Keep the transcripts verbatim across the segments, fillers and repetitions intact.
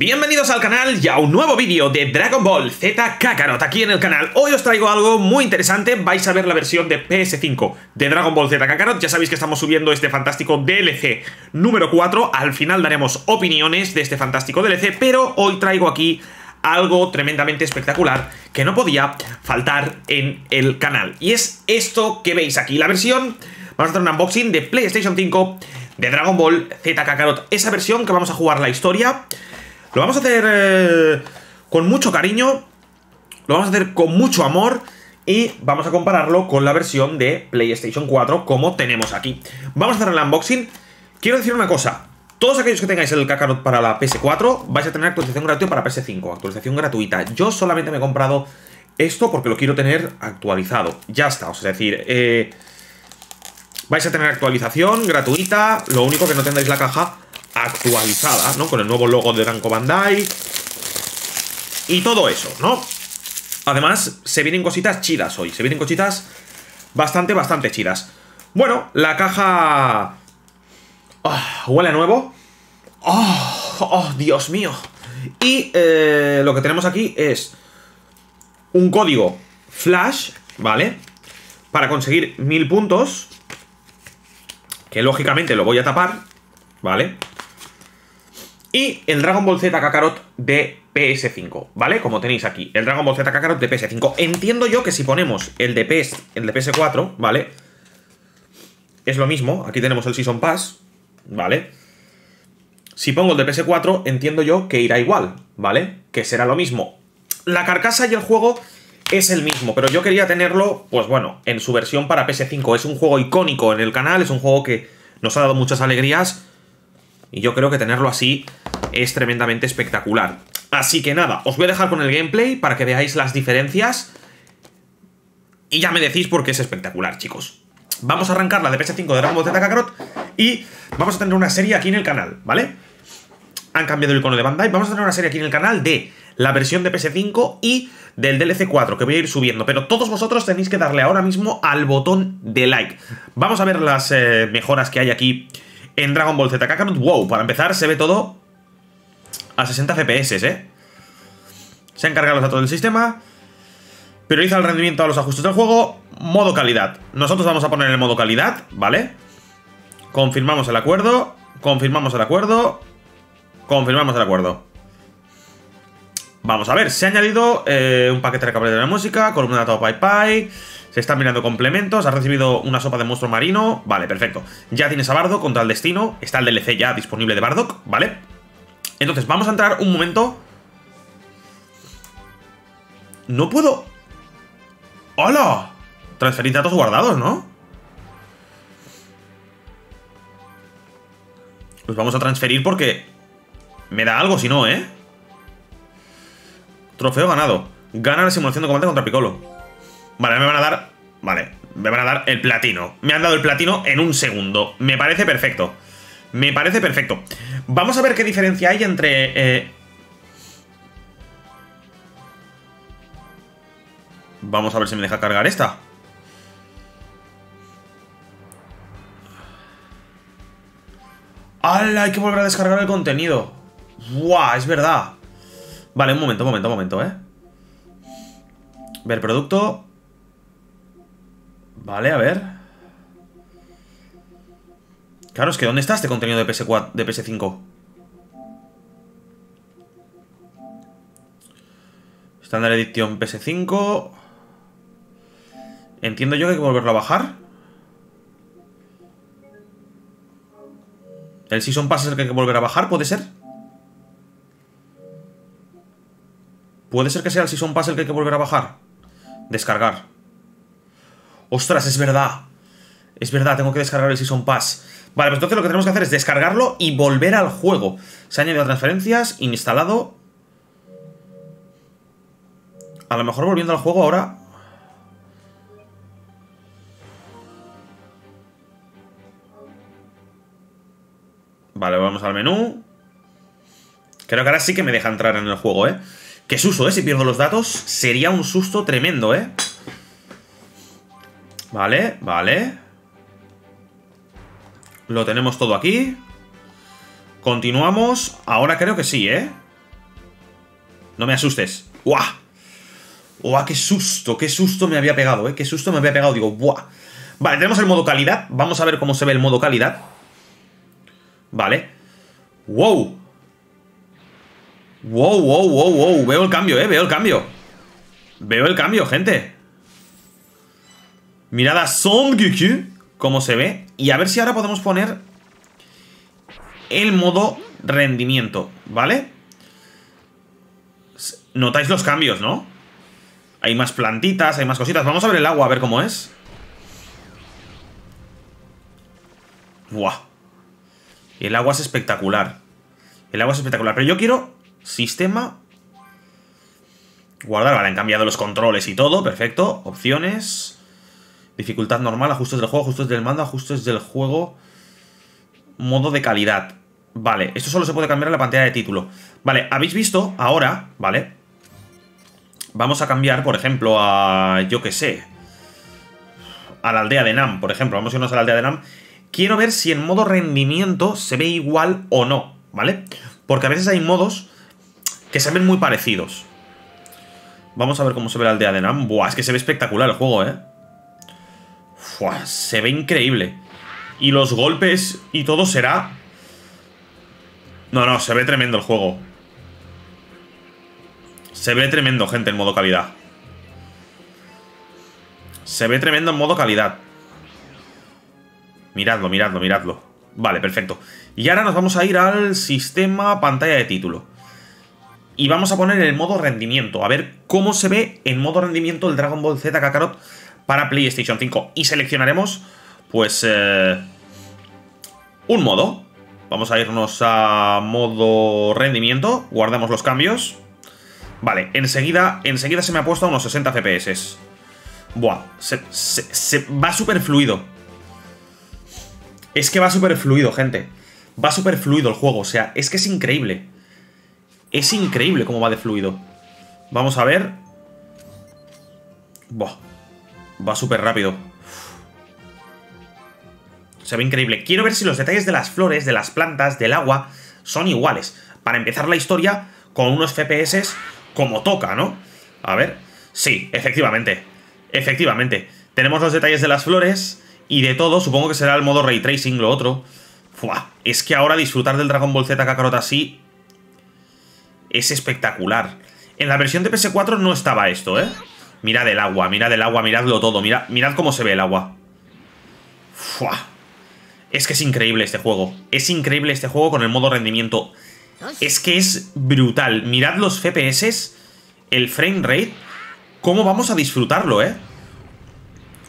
Bienvenidos al canal y a un nuevo vídeo de Dragon Ball Z Kakarot aquí en el canal. Hoy os traigo algo muy interesante, vais a ver la versión de P S cinco de Dragon Ball Z Kakarot. Ya sabéis que estamos subiendo este fantástico D L C número cuatro, al final daremos opiniones de este fantástico D L C, pero hoy traigo aquí algo tremendamente espectacular que no podía faltar en el canal. Y es esto que veis aquí, la versión, vamos a hacer un unboxing de PlayStation cinco de Dragon Ball Z Kakarot. Esa versión que vamos a jugar la historia. Lo vamos a hacer eh, con mucho cariño, lo vamos a hacer con mucho amor y vamos a compararlo con la versión de PlayStation cuatro como tenemos aquí. Vamos a hacer el unboxing. Quiero decir una cosa, todos aquellos que tengáis el Kakarot para la P S cuatro vais a tener actualización gratuita para P S cinco, actualización gratuita. Yo solamente me he comprado esto porque lo quiero tener actualizado, ya está, o sea, es decir, eh, vais a tener actualización gratuita, lo único que no tendréis la caja actualizada, ¿no? Con el nuevo logo de Namco Bandai y todo eso, ¿no? Además, se vienen cositas chidas hoy, se vienen cositas bastante, bastante chidas. Bueno, la caja... Oh, huele a nuevo. ¡Oh! ¡Oh, Dios mío! Y eh, lo que tenemos aquí es un código flash, ¿vale? Para conseguir mil puntos, que lógicamente lo voy a tapar, ¿vale? Y el Dragon Ball Z Kakarot de P S cinco, ¿vale? Como tenéis aquí, el Dragon Ball Z Kakarot de P S cinco. Entiendo yo que si ponemos el de, P S, el de P S cuatro, ¿vale? Es lo mismo, aquí tenemos el Season Pass, ¿vale? Si pongo el de P S cuatro, entiendo yo que irá igual, ¿vale? Que será lo mismo. La carcasa y el juego es el mismo, pero yo quería tenerlo, pues bueno, en su versión para P S cinco. Es un juego icónico en el canal, es un juego que nos ha dado muchas alegrías. Y yo creo que tenerlo así es tremendamente espectacular. Así que nada, os voy a dejar con el gameplay para que veáis las diferencias. Y ya me decís por qué es espectacular, chicos. Vamos a arrancar la de P S cinco de Dragon Ball Z Kakarot. Y vamos a tener una serie aquí en el canal, ¿vale? Han cambiado el icono de Bandai. Vamos a tener una serie aquí en el canal de la versión de P S cinco y del D L C cuatro, que voy a ir subiendo. Pero todos vosotros tenéis que darle ahora mismo al botón de like. Vamos a ver las eh, mejoras que hay aquí en Dragon Ball Z Kakarot. Wow, para empezar se ve todo a sesenta F P S, ¿eh? Se han cargado los datos del sistema. Prioriza el rendimiento a los ajustes del juego. Modo calidad. Nosotros vamos a poner el modo calidad, ¿vale? Confirmamos el acuerdo. Confirmamos el acuerdo. Confirmamos el acuerdo. Vamos a ver, se ha añadido eh, un paquete recableado de la música, columna de atado Pai Pai. Se están mirando complementos, has recibido una sopa de monstruo marino. Vale, perfecto. Ya tienes a Bardock contra el destino. Está el D L C ya disponible de Bardock, ¿vale? Entonces, vamos a entrar un momento. No puedo... ¡Hola! Transferir datos guardados, ¿no? Los vamos a transferir porque me da algo si no, ¿eh? Trofeo ganado. Gana la simulación de combate contra Piccolo. Vale, me van a dar... Vale, me van a dar el platino. Me han dado el platino en un segundo. Me parece perfecto. Me parece perfecto. Vamos a ver qué diferencia hay entre... Eh... Vamos a ver si me deja cargar esta. ¡Hala! Hay que volver a descargar el contenido. ¡Guau! Es verdad. Vale, un momento, un momento, un momento, ¿eh? Ver producto... Vale, a ver. Claro, es que ¿dónde está este contenido de P S cuatro, de P S cinco? Standard Edition P S cinco. Entiendo yo que hay que volverlo a bajar. El Season Pass es el que hay que volver a bajar, ¿puede ser? ¿Puede ser que sea el Season Pass el que hay que volver a bajar? Descargar. ¡Ostras, es verdad! Es verdad, tengo que descargar el Season Pass. Vale, pues entonces lo que tenemos que hacer es descargarlo y volver al juego. Se han añadido transferencias, instalado. A lo mejor volviendo al juego ahora... Vale, vamos al menú. Creo que ahora sí que me deja entrar en el juego, ¿eh? Qué susto, ¿eh? Si pierdo los datos, sería un susto tremendo, ¿eh? Vale, vale. Lo tenemos todo aquí. Continuamos. Ahora creo que sí, ¿eh? No me asustes. ¡Buah! ¡Buah, qué susto! ¡Qué susto me había pegado, eh! ¡Qué susto me había pegado! Digo, ¡buah! Vale, tenemos el modo calidad. Vamos a ver cómo se ve el modo calidad. Vale. ¡Wow! ¡Wow, wow, wow, wow! Veo el cambio, eh, veo el cambio. Veo el cambio, gente. Mirad a Son Goku, cómo se ve. Y a ver si ahora podemos poner el modo rendimiento, ¿vale? Notáis los cambios, ¿no? Hay más plantitas, hay más cositas. Vamos a ver el agua, a ver cómo es. ¡Buah! El agua es espectacular. El agua es espectacular. Pero yo quiero sistema. Guardar. Vale, han cambiado los controles y todo. Perfecto. Opciones. Dificultad normal. Ajustes del juego. Ajustes del mando. Ajustes del juego. Modo de calidad. Vale. Esto solo se puede cambiar en la pantalla de título. Vale. Habéis visto ahora. Vale. Vamos a cambiar, por ejemplo, a... Yo qué sé. A la aldea de Nam, por ejemplo. Vamos a irnos a la aldea de Nam. Quiero ver si en modo rendimiento se ve igual o no. ¿Vale? Porque a veces hay modos que se ven muy parecidos. Vamos a ver cómo se ve la aldea de Nam. Buah, es que se ve espectacular el juego, ¿eh? Buah, se ve increíble. Y los golpes y todo será... No, no, se ve tremendo el juego. Se ve tremendo, gente, en modo calidad. Se ve tremendo en modo calidad. Miradlo, miradlo, miradlo. Vale, perfecto. Y ahora nos vamos a ir al sistema pantalla de título. Y vamos a poner el modo rendimiento. A ver cómo se ve en modo rendimiento el Dragon Ball Z Kakarot para PlayStation cinco. Y seleccionaremos, pues, eh, un modo. Vamos a irnos a modo rendimiento. Guardamos los cambios. Vale, enseguida, enseguida se me ha puesto a unos sesenta F P S. Buah, se, se, se va súper fluido. Es que va súper fluido, gente. Va súper fluido el juego, o sea, es que es increíble. Es increíble cómo va de fluido. Vamos a ver. Buah. Va súper rápido. Se ve increíble. Quiero ver si los detalles de las flores, de las plantas, del agua, son iguales. Para empezar la historia con unos F P S como toca, ¿no? A ver. Sí, efectivamente. Efectivamente. Tenemos los detalles de las flores... Y de todo, supongo que será el modo Ray Tracing, lo otro. Fuah, es que ahora disfrutar del Dragon Ball Z Kakarot así es espectacular. En la versión de P S cuatro no estaba esto, ¿eh? Mirad el agua, mirad el agua, miradlo todo. Mirad, mirad cómo se ve el agua. Fuah. Es que es increíble este juego. Es increíble este juego con el modo rendimiento. Es que es brutal. Mirad los F P S, el frame rate. ¿Cómo vamos a disfrutarlo, eh?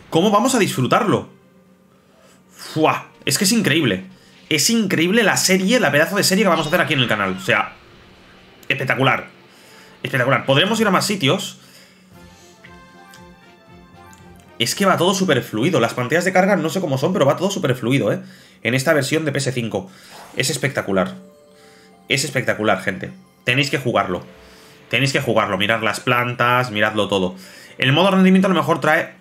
¿Cómo vamos a disfrutarlo? ¡Fua! Es que es increíble. Es increíble la serie, la pedazo de serie que vamos a hacer aquí en el canal. O sea, espectacular. Espectacular. Podremos ir a más sitios. Es que va todo súper fluido. Las pantallas de carga no sé cómo son, pero va todo súper fluido, ¿eh? En esta versión de P S cinco. Es espectacular. Es espectacular, gente. Tenéis que jugarlo. Tenéis que jugarlo. Mirad las plantas, miradlo todo. El modo rendimiento a lo mejor trae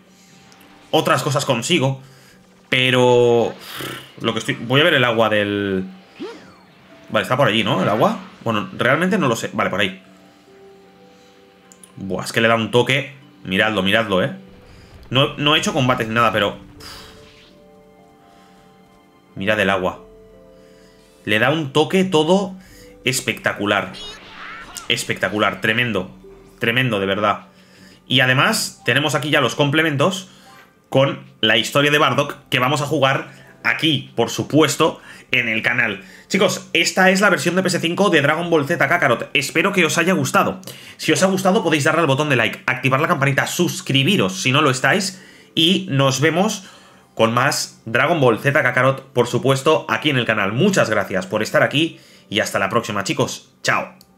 otras cosas consigo... Pero... Lo que estoy... Voy a ver el agua del... Vale, está por allí, ¿no? El agua. Bueno, realmente no lo sé. Vale, por ahí. Buah, es que le da un toque. Miradlo, miradlo, ¿eh? No, no he hecho combates ni nada, pero... Mirad el agua. Le da un toque todo espectacular. Espectacular, tremendo. Tremendo, de verdad. Y además, tenemos aquí ya los complementos... con la historia de Bardock, que vamos a jugar aquí, por supuesto, en el canal. Chicos, esta es la versión de P S cinco de Dragon Ball Z Kakarot. Espero que os haya gustado. Si os ha gustado, podéis darle al botón de like, activar la campanita, suscribiros si no lo estáis, y nos vemos con más Dragon Ball Z Kakarot, por supuesto, aquí en el canal. Muchas gracias por estar aquí, y hasta la próxima, chicos. Chao.